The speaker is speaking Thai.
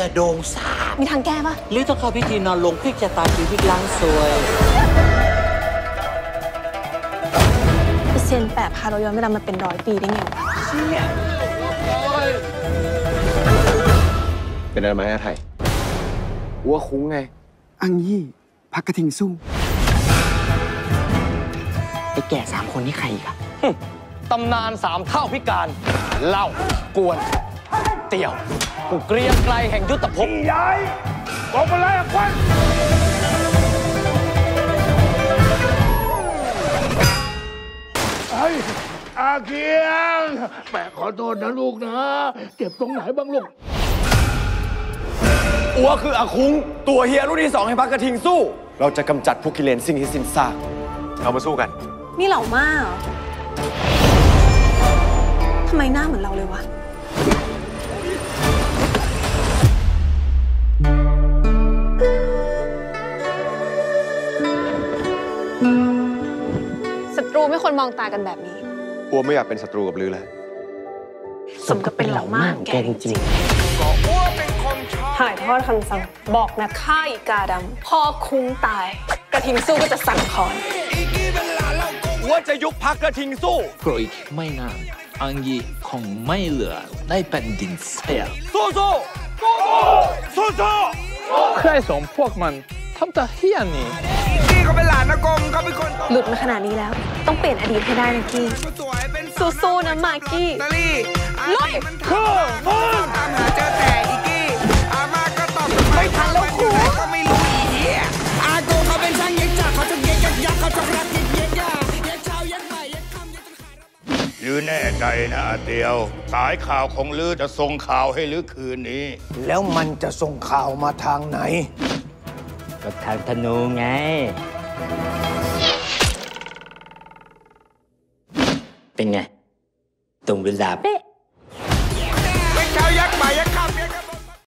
ยโดงสาบมีทางแก้ปะหรือต้องเข้าพิธีนอนลงพลิกชะตาชีวิตล้างซวยเซียนแปะพาเราย้อนเวลามาเป็น100 ปีได้ไงวะเป็นอะไรไหมอาไทยอัวคุ้งไงอังยี่พักกระทิงสู้ไอ้แก่3คนนี่ใครอีกอะตำนาน3 เท่าพิการเล่ากวนเตี่ยวกูเกรียงไกลแห่งยุทธภพย้ายบอกมาเลยควันไอ้อาเกียงแปะขอโทษนะลูกนะเจ็บตรงไหนบ้างลูกอัวคืออาคุ้งตัวเฮียรุ่นที่2ให้พักกระทิงสู้เราจะกำจัดพวกกิเลนสิ่งที่สิ้นซากเอามาสู้กันนี่เหล่ามากทำไมหน้าเหมือนเราเลยวะศัตรูไม่ควรมองตากันแบบนี้อัวไม่อยากเป็นศัตรูกับลือแล้วสมกับเป็นเหล่ามากแกจริงๆถ่ายทอดคำสั่งบอกนะฆ่าอีกาดำพ่อคุ้งตายกระทิงสู้ก็จะสั่นคลอนว่าจะยุบพักกระทิงสู้โกรธอีกไม่นานอังยีคงไม่เหลือได้แผ่นดินเสียสู้สู้สู้สู้ใครส่งพวกมันทำตาเฮี้ยนนี่กี้เขาเป็นหลานนกงเขาเป็นคนหลุดมาขนาดนี้แล้วต้องเปลี่ยนอดีตให้ได้นะกี้สู้สู้นะมากี้ลุยคือมึงตามหาเจอแต่อีกี้อามาก็ตอบไม่ทันแล้วครูก็ไม่รู้อีเดียอาโกเขาเป็นช่างเย็ดจากเขาจะเย็ดยักยักเขาจะรักยืนแน่ใจนะเดียวสายข่าวของลือจะส่งข่าวให้ลือคืนนี้แล้วมันจะส่งข่าวมาทางไหนก็ทางธนูไงเป็นไงตรงเวลาเป๊ะ